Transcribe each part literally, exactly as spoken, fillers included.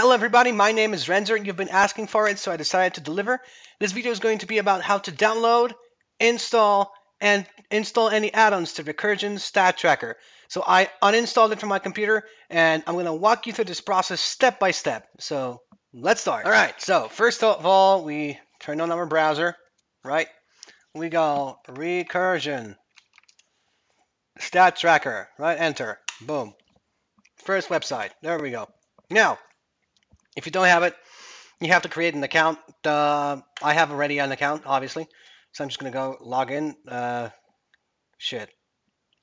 Hello everybody, my name is Renzer and you've been asking for it, so I decided to deliver. This video is going to be about how to download, install, and install any add-ons to Recursion Stat Tracker. So I uninstalled it from my computer and I'm going to walk you through this process step by step. So let's start. All right, so first of all, we turn on our browser, right? We go Recursion Stat Tracker, right? Enter, boom. First website, there we go. Now, if you don't have it, you have to create an account. Uh, I have already an account, obviously. So I'm just going to go log in. Uh, shit.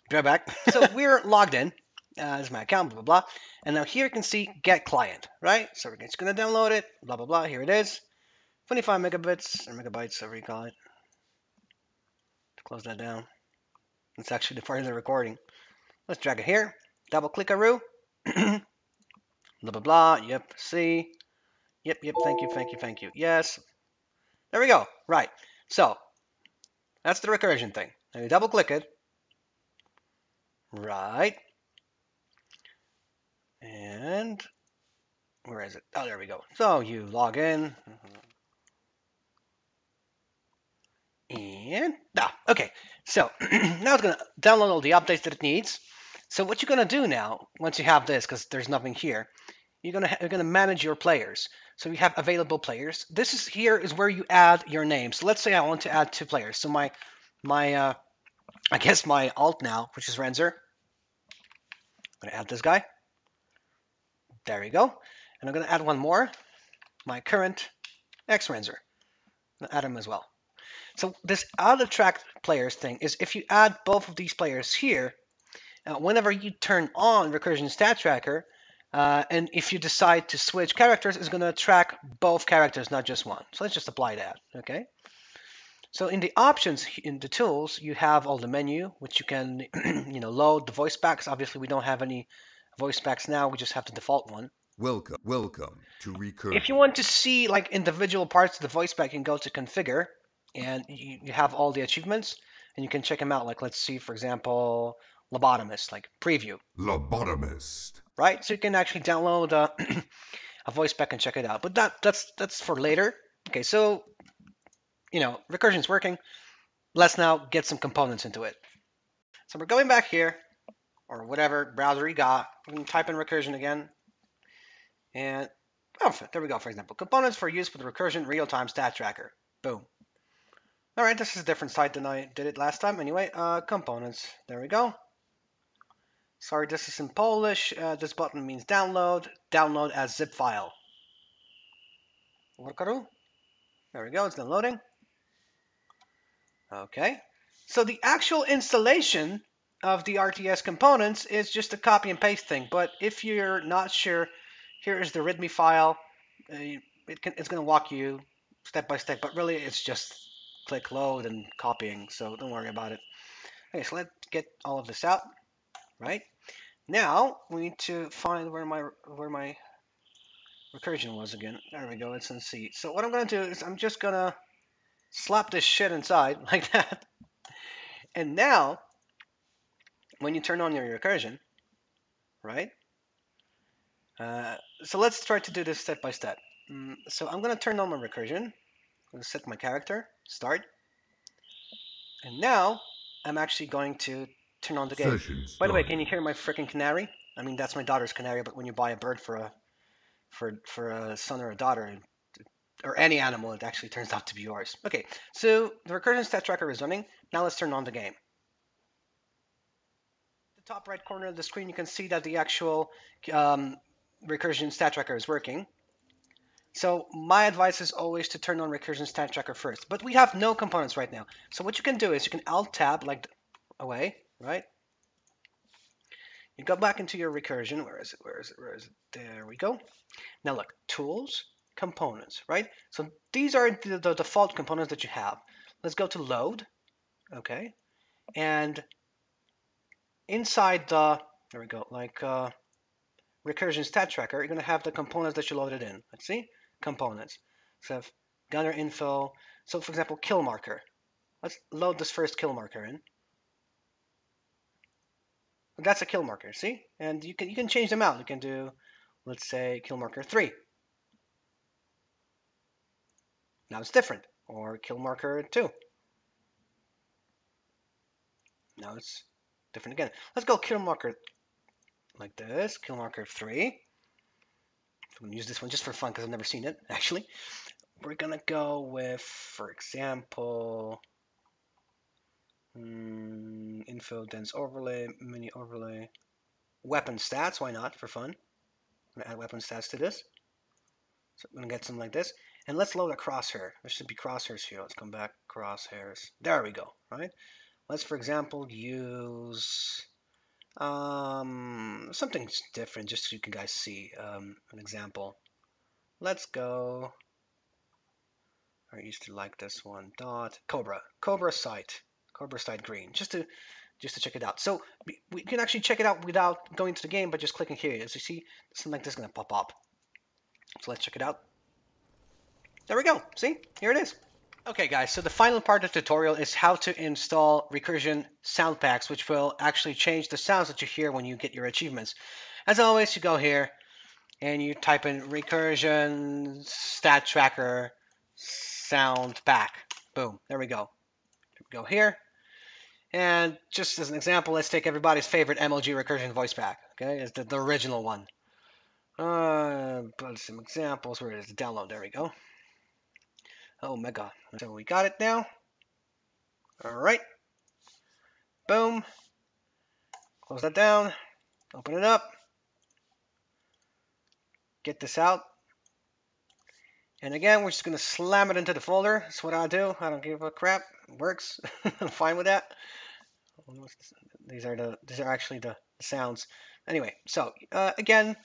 Be right back. So we're logged in. Uh, this is my account, blah, blah, blah. And now here you can see Get Client, right? So we're just going to download it, blah, blah, blah. Here it is. twenty-five megabits or megabytes, however you call it. Close that down. It's actually the part of the recording. Let's drag it here. Double click Aru. Blah, blah, blah. Yep. See. Yep. Yep. Thank you. Thank you. Thank you. Yes. There we go. Right. So that's the recursion thing. Now you double click it. Right. And where is it? Oh, there we go. So you log in. And ah, okay. So now it's going to download all the updates that it needs. So what you're going to do now, once you have this, because there's nothing here, you're going to you're going to manage your players. So you have available players. This is here is where you add your name. So let's say I want to add two players. So my my uh, I guess my alt now, which is Renzer. I'm going to add this guy. There we go. And I'm going to add one more, my current ex Renzer. I'll add him as well. So this add attract players thing is if you add both of these players here. Uh, whenever you turn on Recursion Stat Tracker, uh, and if you decide to switch characters, it's going to track both characters, not just one. So let's just apply that, okay? So in the options, in the tools, you have all the menu, which you can, you know, load the voice packs. Obviously, we don't have any voice packs now. We just have the default one. Welcome, welcome to Recursion. If you want to see, like, individual parts of the voice pack, you can go to Configure, and you, you have all the achievements, and you can check them out. Like, let's see, for example... Lobotomist, like preview. Lobotomist. Right? So you can actually download uh, a voice pack and check it out. But that that's that's for later. Okay, so, you know, recursion's working. Let's now get some components into it. So we're going back here, or whatever browser you got. We're going to type in recursion again. And, oh, there we go, for example. Components for use with recursion real-time stat tracker. Boom. All right, this is a different site than I did it last time. Anyway, uh, components. There we go. Sorry, this is in Polish. Uh, this button means download. Download as zip file. There we go. It's downloading. Okay. So the actual installation of the R T S components is just a copy and paste thing. But if you're not sure, here is the R E A D M E file. Uh, it can, it's going to walk you step by step. But really, it's just click load and copying. So don't worry about it. Okay. So let's get all of this out. Right now we need to find where my where my recursion was again. There we go. It's in C. So what I'm gonna do is I'm just gonna slap this shit inside like that. And now when you turn on your recursion, right? Uh, so let's try to do this step by step. Mm, so I'm gonna turn on my recursion. I'm gonna set my character. Start. And now I'm actually going to turn on the game. Sessions. By the way, can you hear my freaking canary? I mean, that's my daughter's canary, but when you buy a bird for a for for a son or a daughter, or any animal, it actually turns out to be yours. Okay, so the Recursion Stat Tracker is running. Now let's turn on the game. The top right corner of the screen, you can see that the actual um, Recursion Stat Tracker is working. So my advice is always to turn on Recursion Stat Tracker first, but we have no components right now. So what you can do is you can Alt-Tab like away. Right? You go back into your recursion. Where is it? Where is it? Where is it? There we go. Now look, tools, components, right? So these are the, the default components that you have. Let's go to load. Okay. And inside the, there we go, like uh, recursion stat tracker, you're going to have the components that you loaded in. Let's see. Components. So gunner info. So for example, kill marker. Let's load this first kill marker in. That's a kill marker, see? And you can you can change them out. You can do, let's say, kill marker three. Now it's different. Or kill marker two. Now it's different again. Let's go kill marker like this. Kill marker three. I'm going to use this one just for fun because I've never seen it, actually. We're going to go with, for example, um, info dense overlay, mini overlay, weapon stats. Why not? For fun. I'm going to add weapon stats to this. So I'm going to get something like this. And let's load a crosshair. There should be crosshairs here. Let's come back. Crosshairs. There we go. Right? Let's, for example, use um, something different just so you can guys see um, an example. Let's go. I used to like this one. Dot Cobra. Cobra site. Cobra site green. Just to just to check it out. So we can actually check it out without going to the game by just clicking here. As you see, something like this is going to pop up. So let's check it out. There we go. See? Here it is. Okay, guys, so the final part of the tutorial is how to install Recursion sound packs, which will actually change the sounds that you hear when you get your achievements. As always, you go here and you type in Recursion Stat Tracker sound pack. Boom. There we go. Go here. And just as an example, let's take everybody's favorite M L G Recursion voice pack. Okay, it's the, the original one. Uh, but some examples where it is download. There we go. Oh my god. So we got it now. Alright. Boom. Close that down. Open it up. Get this out. And again, we're just going to slam it into the folder. That's what I do. I don't give a crap. It works. I'm fine with that. These are the these are actually the sounds. Anyway, so uh, again,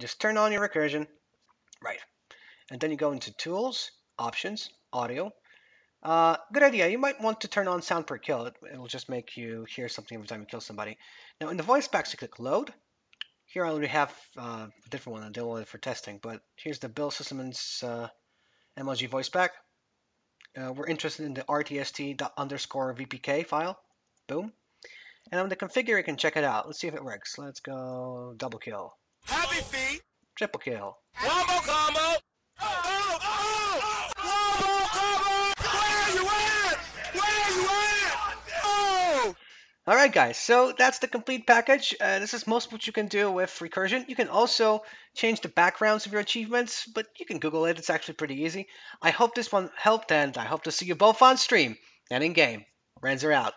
just turn on your recursion. Right. And then you go into Tools, Options, Audio. Uh, good idea. You might want to turn on sound per kill. It will just make you hear something every time you kill somebody. Now, in the voice packs, you click Load. Here I already have uh, a different one. I deal with it for testing. But here's the Bill Sisseman's uh, M L G voice pack. Uh, we're interested in the R T S T underscore V P K file. Boom. And on the configure, you can check it out. Let's see if it works. Let's go double kill. Happy feet. Triple kill. Wombo combo. Alright guys, so that's the complete package. Uh, this is most what you can do with Recursion. You can also change the backgrounds of your achievements, but you can Google it. It's actually pretty easy. I hope this one helped, and I hope to see you both on stream and in-game. Renzer out.